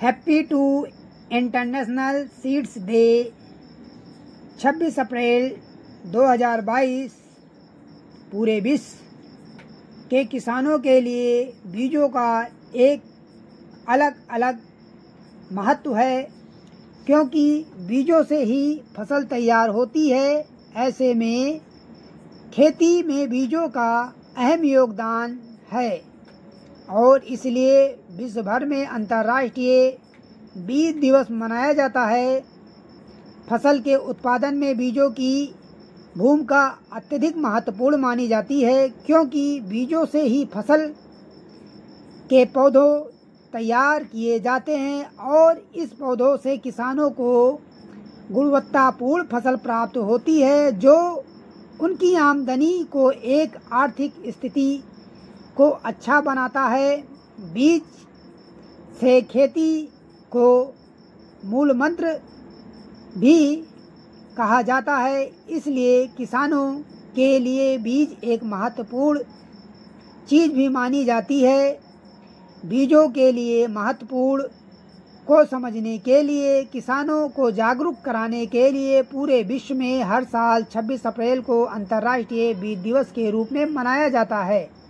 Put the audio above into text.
Happy to international seeds day 26 April 2022 पूरे विश्व के किसानों के लिए बीजों का एक अलग अलग महत्व है, क्योंकि बीजों से ही फसल तैयार होती है। ऐसे में खेती में बीजों का अहम योगदान है और इसलिए विश्व भर में अंतर्राष्ट्रीय बीज दिवस मनाया जाता है। फसल के उत्पादन में बीजों की भूमिका अत्यधिक महत्वपूर्ण मानी जाती है, क्योंकि बीजों से ही फसल के पौधों तैयार किए जाते हैं और इस पौधों से किसानों को गुणवत्तापूर्ण फसल प्राप्त होती है, जो उनकी आमदनी को एक आर्थिक स्थिति को अच्छा बनाता है। बीज से खेती को मूल मंत्र भी कहा जाता है, इसलिए किसानों के लिए बीज एक महत्वपूर्ण चीज़ भी मानी जाती है। बीजों के लिए महत्वपूर्ण को समझने के लिए, किसानों को जागरूक कराने के लिए पूरे विश्व में हर साल 26 अप्रैल को अंतर्राष्ट्रीय बीज दिवस के रूप में मनाया जाता है।